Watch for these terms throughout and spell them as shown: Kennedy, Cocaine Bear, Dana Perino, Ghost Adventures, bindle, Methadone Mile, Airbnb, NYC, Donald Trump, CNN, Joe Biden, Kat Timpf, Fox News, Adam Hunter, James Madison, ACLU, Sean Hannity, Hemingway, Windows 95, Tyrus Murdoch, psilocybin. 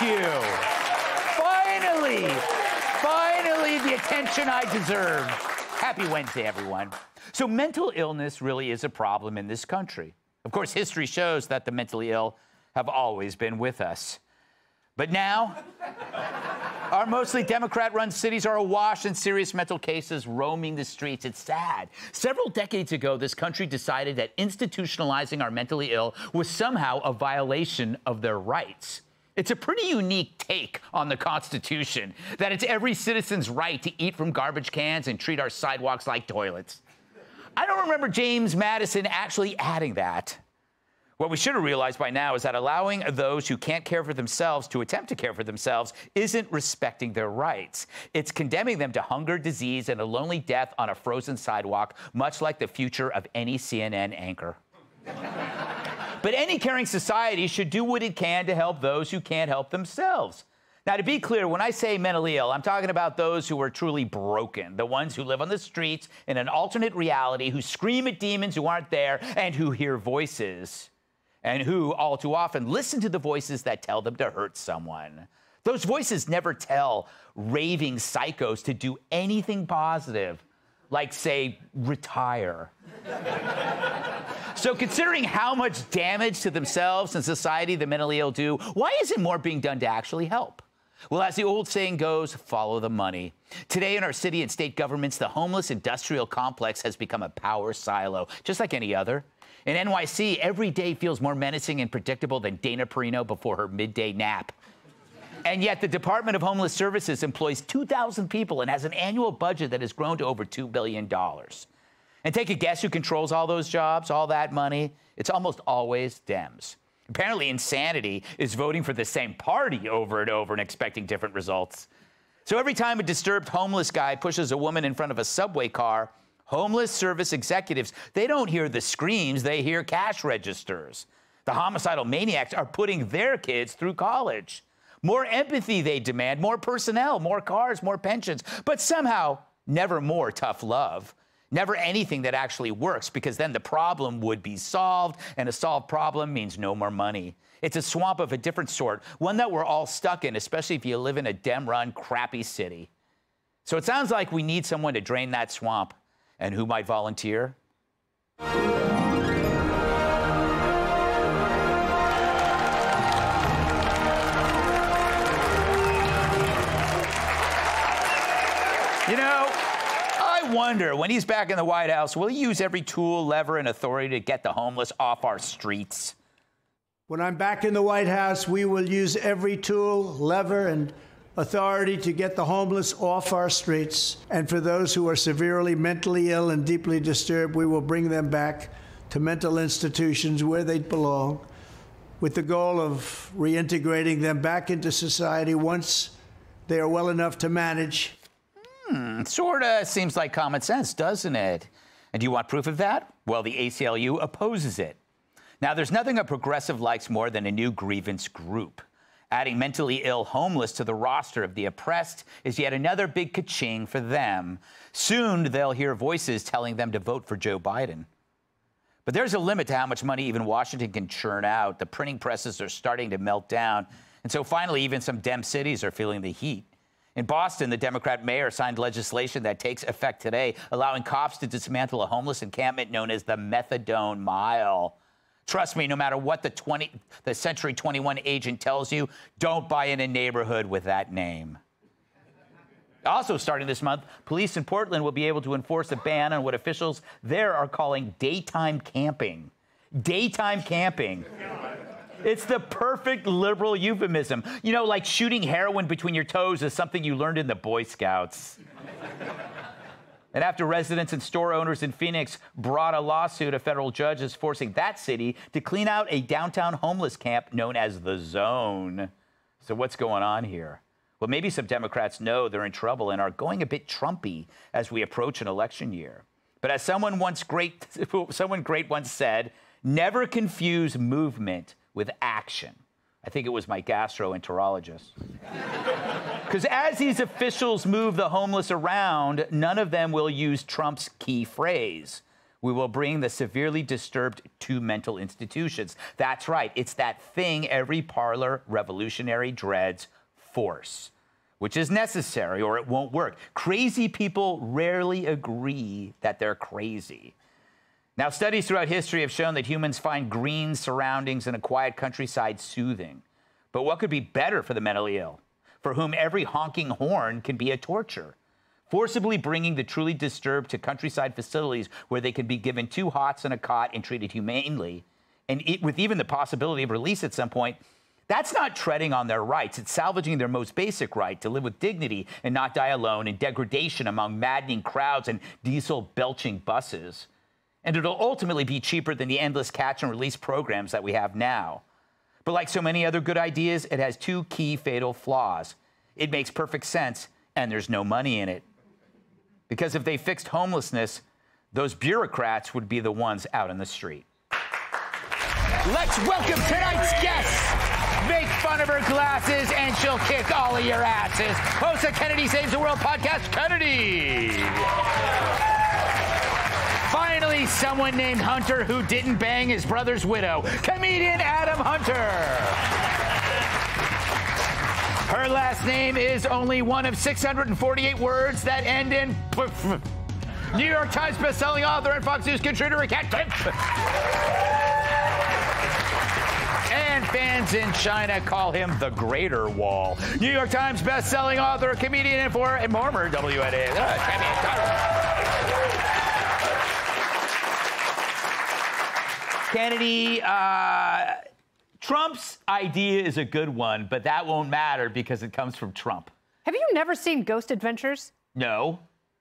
you. Finally, finally the attention I deserve. Happy Wednesday, everyone. So mental illness really is a problem in this country. Of course, history shows that the mentally ill have always been with us. But now, our mostly Democrat-run cities are awash in serious mental cases roaming the streets. It's sad. Several decades ago, this country decided that institutionalizing our mentally ill was somehow a violation of their rights. It's a pretty unique take on the Constitution, that it's every citizen's right to eat from garbage cans and treat our sidewalks like toilets. I don't remember James Madison actually adding that. What we should have realized by now is that allowing those who can't care for themselves to attempt to care for themselves isn't respecting their rights. It's condemning them to hunger, disease, and a lonely death on a frozen sidewalk, much like the future of any CNN anchor. But any caring society should do what it can to help those who can't help themselves. Now, to be clear, when I say mentally ill, I'm talking about those who are truly broken, the ones who live on the streets in an alternate reality, who scream at demons who aren't there, and who hear voices, and who all too often listen to the voices that tell them to hurt someone. Those voices never tell raving psychos to do anything positive, like, say, retire. So considering how much damage to themselves and society the mentally ill do, why isn't more being done to actually help? Well, as the old saying goes, follow the money. Today in our city and state governments, the homeless industrial complex has become a power silo, just like any other. In NYC, every day feels more menacing and predictable than Dana Perino before her midday nap. And yet the Department of Homeless Services employs 2,000 people and has an annual budget that has grown to over $2 billion. And take a guess who controls all those jobs, all that money? It's almost always Dems. Apparently, insanity is voting for the same party over and over and expecting different results. So every time a disturbed homeless guy pushes a woman in front of a subway car, homeless service executives, they don't hear the screams, they hear cash registers. The homicidal maniacs are putting their kids through college. More empathy they demand, more personnel, more cars, more pensions, but somehow never more tough love, never anything that actually works, because then the problem would be solved, and a solved problem means no more money. It's a swamp of a different sort, one that we're all stuck in, especially if you live in a Dem-run, crappy city. So it sounds like we need someone to drain that swamp. And who might volunteer? You know, I wonder, when he's back in the White House, will he use every tool, lever, and authority to get the homeless off our streets? When I'm back in the White House, we will use every tool, lever, and authority to get the homeless off our streets. And for those who are severely mentally ill and deeply disturbed, we will bring them back to mental institutions where they belong, with the goal of reintegrating them back into society once they are well enough to manage. Sort of seems like common sense, doesn't it? And do you want proof of that? Well, the ACLU opposes it. Now, there's nothing a progressive likes more than a new grievance group. Adding mentally ill homeless to the roster of the oppressed is yet another big ka-ching for them. Soon they'll hear voices telling them to vote for Joe Biden. But there's a limit to how much money even Washington can churn out. The printing presses are starting to melt down. And so finally, even some Dem cities are feeling the heat. In Boston, the Democrat mayor signed legislation that takes effect today, allowing cops to dismantle a homeless encampment known as the Methadone Mile. Trust me, no matter what the Century 21 agent tells you, don't buy in a neighborhood with that name. Also, starting this month, police in Portland will be able to enforce a ban on what officials there are calling daytime camping. Daytime camping. It's the perfect liberal euphemism. You know, like shooting heroin between your toes is something you learned in the Boy Scouts. And after residents and store owners in Phoenix brought a lawsuit, a federal judge is forcing that city to clean out a downtown homeless camp known as The Zone. So what's going on here? Well, maybe some Democrats know they're in trouble and are going a bit Trumpy as we approach an election year. But as someone great once said, never confuse movement with action. I think it was my gastroenterologist. Because as these officials move the homeless around, none of them will use Trump's key phrase, We will bring the severely disturbed to mental institutions. That's right. It's that thing every parlor revolutionary dreads, force, which is necessary or it won't work. Crazy people rarely agree that they're crazy. Now, studies throughout history have shown that humans find green surroundings and a quiet countryside soothing. But what could be better for the mentally ill, for whom every honking horn can be a torture? Forcibly bringing the truly disturbed to countryside facilities where they can be given two hots and a cot and treated humanely, and with even the possibility of release at some point, that's not treading on their rights. It's salvaging their most basic right to live with dignity and not die alone in degradation among maddening crowds and diesel-belching buses. And it'll ultimately be cheaper than the endless catch and release programs that we have now. But like so many other good ideas, it has two key fatal flaws. It makes perfect sense, and there's no money in it. Because if they fixed homelessness, those bureaucrats would be the ones out on the street. Let's welcome tonight's guest. Make fun of her glasses, and she'll kick all of your asses. Host of Kennedy Saves the World podcast, Kennedy. Finally, someone named Hunter who didn't bang his brother's widow. Comedian Adam Hunter. Her last name is only one of 648 words that end in pff. New York Times bestselling author and Fox News contributor. And fans in China call him the Greater Wall. New York Times bestselling author, comedian, and former WNA. Kennedy, Trump's idea is a good one, but that won't matter because it comes from Trump. Have you never seen Ghost Adventures? No.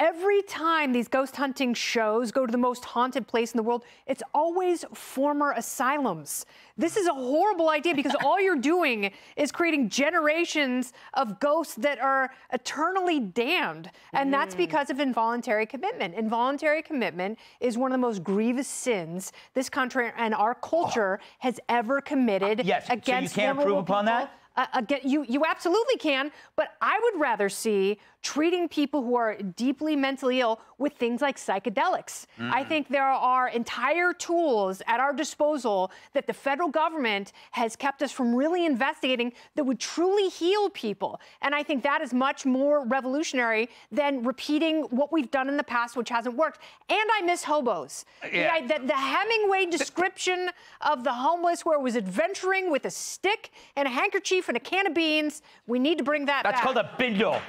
Every time these ghost hunting shows go to the most haunted place in the world, it's always former asylums. This is a horrible idea because all you're doing is creating generations of ghosts that are eternally damned. And that's because of involuntary commitment. Involuntary commitment is one of the most grievous sins this country and our culture has ever committed against. So you can't improve upon that? Again, you absolutely can, but I would rather see treating people who are deeply mentally ill with things like psychedelics. I think there are entire tools at our disposal that the federal government has kept us from really investigating that would truly heal people. And I think that is much more revolutionary than repeating what we've done in the past, which hasn't worked. And I miss hobos. Yeah. The Hemingway description of the homeless where it was adventuring with a stick and a handkerchief and a can of beans. We need to bring that back. That's called a bindle.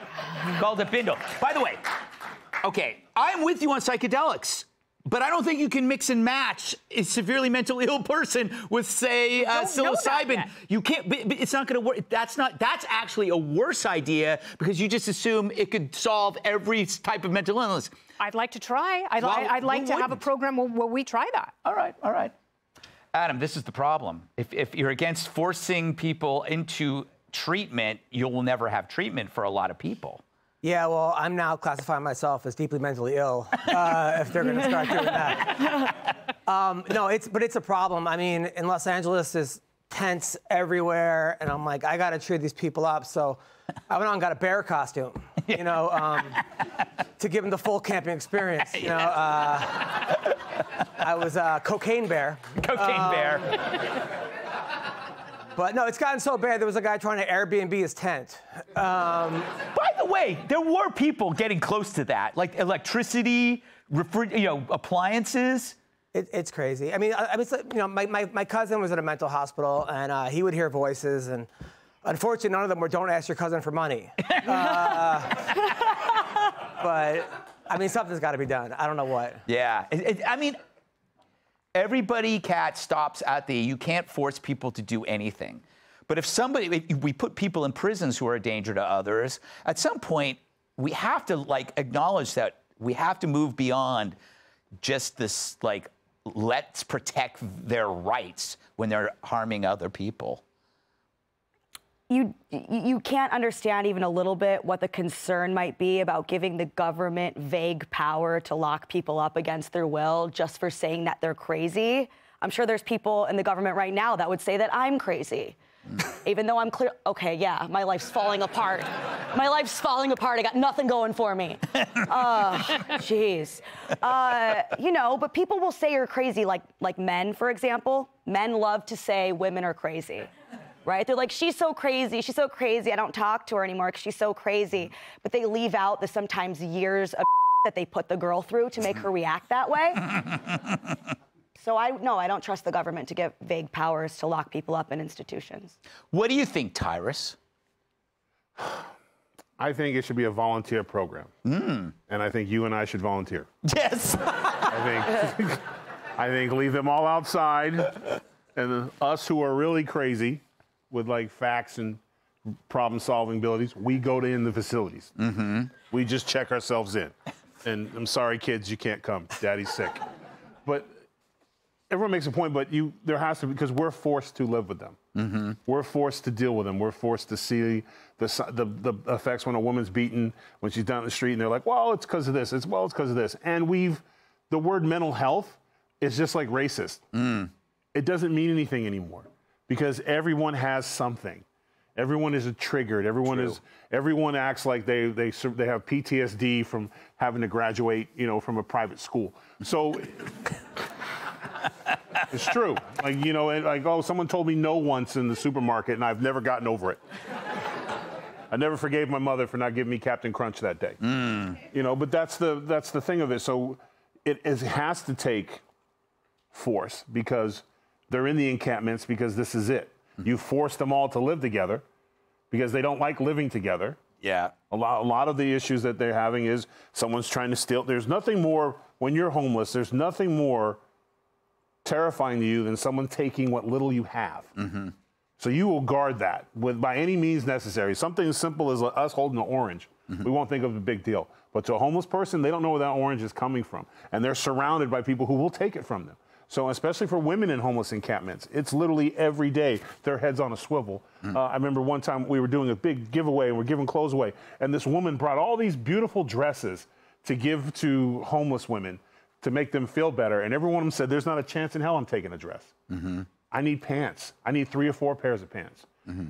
Called a bindle. By the way, okay, I'm with you on psychedelics, but I don't think you can mix and match a severely mentally ill person with, say, psilocybin. You can't, but it's not going to work. That's actually a worse idea because you just assume it could solve every type of mental illness. I'd like to try. I'd like to have a program where we try that. All right, all right. Adam, this is the problem. If you're against forcing people into treatment, you will never have treatment for a lot of people. Yeah, well, I'm now classifying myself as deeply mentally ill if they're going to start doing that. No, but it's a problem. I mean, in Los Angeles, there's tents everywhere, and I'm like, I got to cheer these people up. So I went on and got a bear costume, you know, to give them the full camping experience. You know, I was Cocaine Bear. Cocaine Bear. But no, it's gotten so bad, there was a guy trying to Airbnb his tent. By the way, there were people getting close to that, like electricity, appliances. It's crazy. I mean, it's like, you know, my cousin was in a mental hospital, and he would hear voices, and unfortunately, none of them were, don't ask your cousin for money. But, I mean, something's got to be done. I don't know what. Yeah. I mean, everybody, Kat, stops at the, you can't force people to do anything. But if somebody, if we put people in prisons who are a danger to others, at some point, we have to, like, acknowledge that we have to move beyond just this, like, let's protect their rights when they're harming other people. You can't understand even a little bit what the concern might be about giving the government vague power to lock people up against their will just for saying that they're crazy. I'm sure there's people in the government right now that would say that I'm crazy. Even though I'm clear, okay, yeah, my life's falling apart. My life's falling apart. I got nothing going for me. Jeez. You know, but people will say you're crazy, like men, for example. Men love to say women are crazy, right? They're like, she's so crazy, I don't talk to her anymore because she's so crazy. But they leave out the sometimes years of that they put the girl through to make her react that way. So I don't trust the government to give vague powers to lock people up in institutions. What do you think, Tyrus? I think it should be a volunteer program. And I think you and I should volunteer. Yes. I think leave them all outside, and us who are really crazy with like facts and problem-solving abilities, we go to in the facilities. We just check ourselves in. And I'm sorry, kids, you can't come. Daddy's sick. But everyone makes a point, but there has to be, because we're forced to live with them. We're forced to deal with them. We're forced to see the effects when a woman's beaten, when she's down the street, and they're like, well, it's because of this. It's because of this. And the word mental health is just like racist. It doesn't mean anything anymore because everyone has something. Everyone is triggered. Everyone is. Everyone acts like they have PTSD from having to graduate, you know, from a private school. So. It's true. Like, you know, like, oh, someone told me no once in the supermarket, and I've never gotten over it. I never forgave my mother for not giving me Captain Crunch that day. You know, but that's the thing of it. So it has to take force because they're in the encampments because this is it. You force them all to live together because they don't like living together. Yeah. A lot of the issues that they're having is someone's trying to steal. There's nothing more, when you're homeless, there's nothing more terrifying to you than someone taking what little you have. So you will guard that by any means necessary. Something as simple as us holding an orange, we won't think of a big deal. But to a homeless person, they don't know where that orange is coming from. And they're surrounded by people who will take it from them. So especially for women in homeless encampments, it's literally every day, their heads on a swivel. I remember one time we were doing a big giveaway and we're giving clothes away. And this woman brought all these beautiful dresses to give to homeless women to make them feel better. And every one of them said, there's not a chance in hell I'm taking a dress. I need pants. I need 3 or 4 pairs of pants.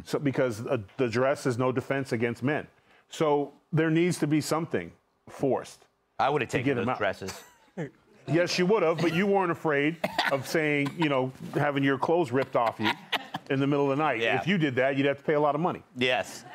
So, because the dress is no defense against men. So there needs to be something forced. I would have taken those dresses. Yes, you would have, but you weren't afraid of saying, you know, having your clothes ripped off you in the middle of the night. Yeah. If you did that, you'd have to pay a lot of money. Yes.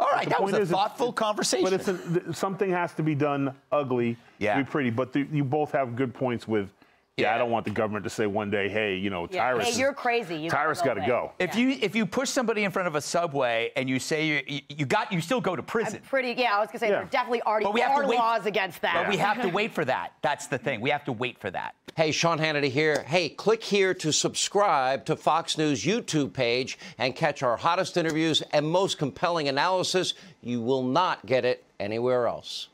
All right, that was a thoughtful conversation. But something has to be done ugly to be pretty. But you both have good points with, I don't want the government to say one day, hey, you know, Tyrus. Hey, you're crazy. Tyrus got to go. If you push somebody in front of a subway and you say you still go to prison. I was going to say there are definitely already laws against that. But we have to wait for that. That's the thing. We have to wait for that. Hey, Sean Hannity here. Hey, click here to subscribe to Fox News YouTube page and catch our hottest interviews and most compelling analysis. You will not get it anywhere else.